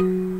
Gracias.